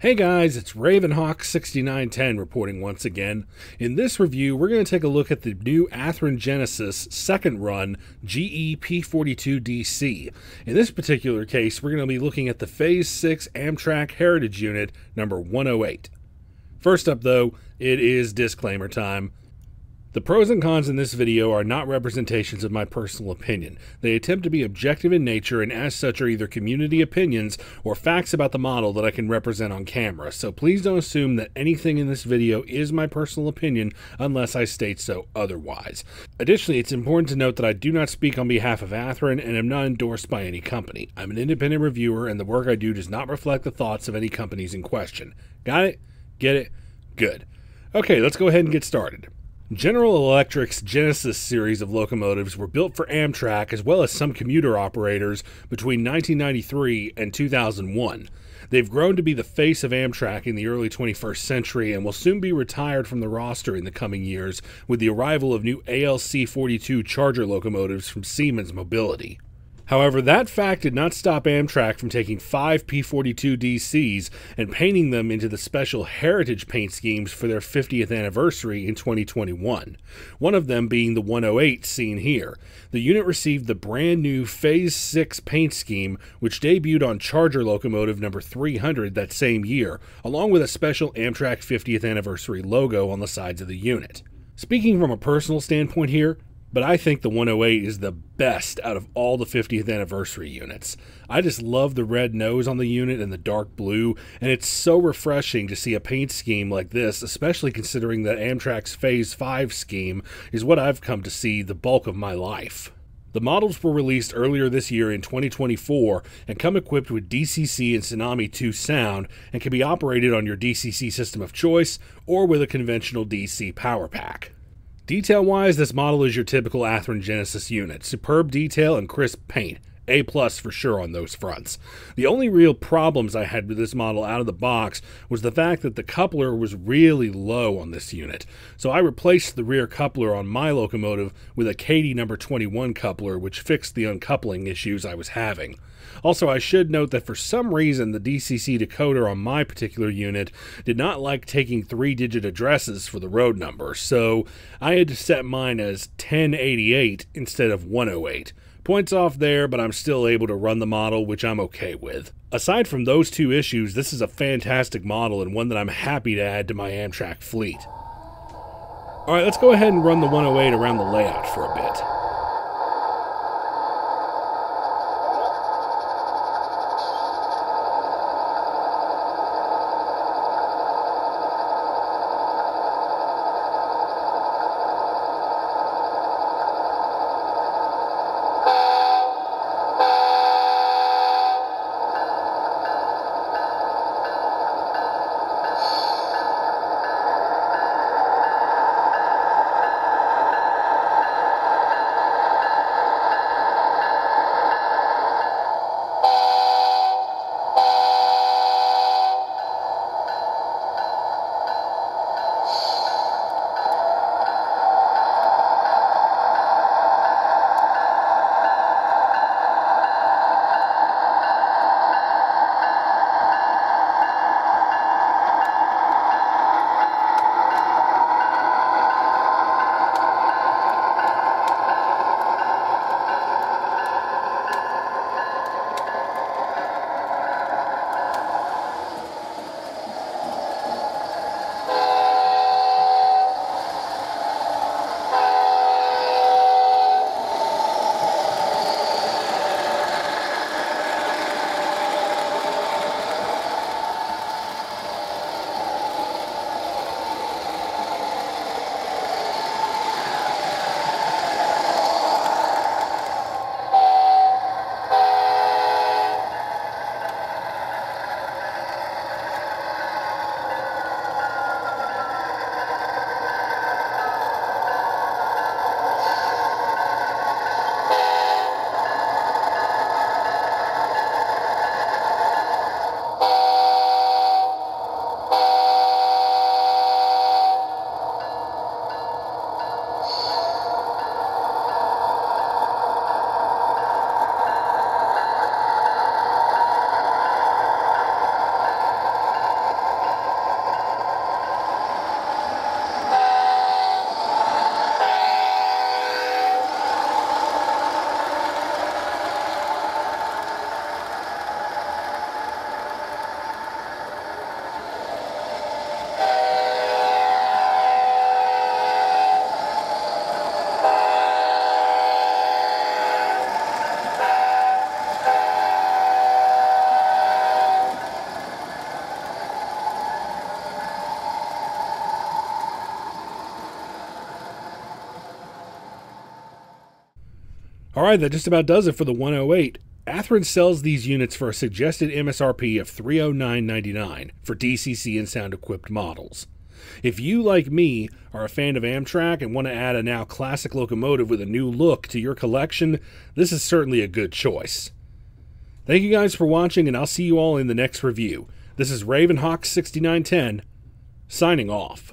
Hey guys, it's Ravenhawk6910 reporting once again. In this review, we're going to take a look at the new Athearn Genesis second run GE P42DC. In this particular case, we're going to be looking at the Phase VI Amtrak Heritage Unit number 108. First up though, it is disclaimer time. The pros and cons in this video are not representations of my personal opinion. They attempt to be objective in nature and as such are either community opinions or facts about the model that I can represent on camera, so please don't assume that anything in this video is my personal opinion unless I state so otherwise. Additionally, it's important to note that I do not speak on behalf of Athearn and am not endorsed by any company. I'm an independent reviewer and the work I do does not reflect the thoughts of any companies in question. Got it? Get it? Good. Okay, let's go ahead and get started. General Electric's Genesis series of locomotives were built for Amtrak as well as some commuter operators between 1993 and 2001. They've grown to be the face of Amtrak in the early 21st century and will soon be retired from the roster in the coming years with the arrival of new ALC-42 Charger locomotives from Siemens Mobility. However, that fact did not stop Amtrak from taking 5 P42DCs and painting them into the special heritage paint schemes for their 50th anniversary in 2021, one of them being the 108 seen here. The unit received the brand new Phase VI paint scheme, which debuted on Charger locomotive number 300 that same year, along with a special Amtrak 50th anniversary logo on the sides of the unit. Speaking from a personal standpoint here, but I think the 108 is the best out of all the 50th anniversary units. I just love the red nose on the unit and the dark blue, and it's so refreshing to see a paint scheme like this, especially considering that Amtrak's Phase V scheme is what I've come to see the bulk of my life. The models were released earlier this year in 2024 and come equipped with DCC and Tsunami 2 sound and can be operated on your DCC system of choice or with a conventional DC power pack. Detail-wise, this model is your typical Athearn Genesis unit. Superb detail and crisp paint. A+ for sure on those fronts. The only real problems I had with this model out of the box was the fact that the coupler was really low on this unit. So I replaced the rear coupler on my locomotive with a Kadee number 21 coupler, which fixed the uncoupling issues I was having. Also, I should note that for some reason the DCC decoder on my particular unit did not like taking 3-digit addresses for the road number, so I had to set mine as 1088 instead of 108. Points off there, but I'm still able to run the model, which I'm okay with. Aside from those two issues, this is a fantastic model and one that I'm happy to add to my Amtrak fleet. Alright, let's go ahead and run the 108 around the layout for a bit. Alright, that just about does it for the 108. Athearn sells these units for a suggested MSRP of $309.99 for DCC and sound-equipped models. If you, like me, are a fan of Amtrak and want to add a now classic locomotive with a new look to your collection, this is certainly a good choice. Thank you guys for watching, and I'll see you all in the next review. This is Ravenhawk6910, signing off.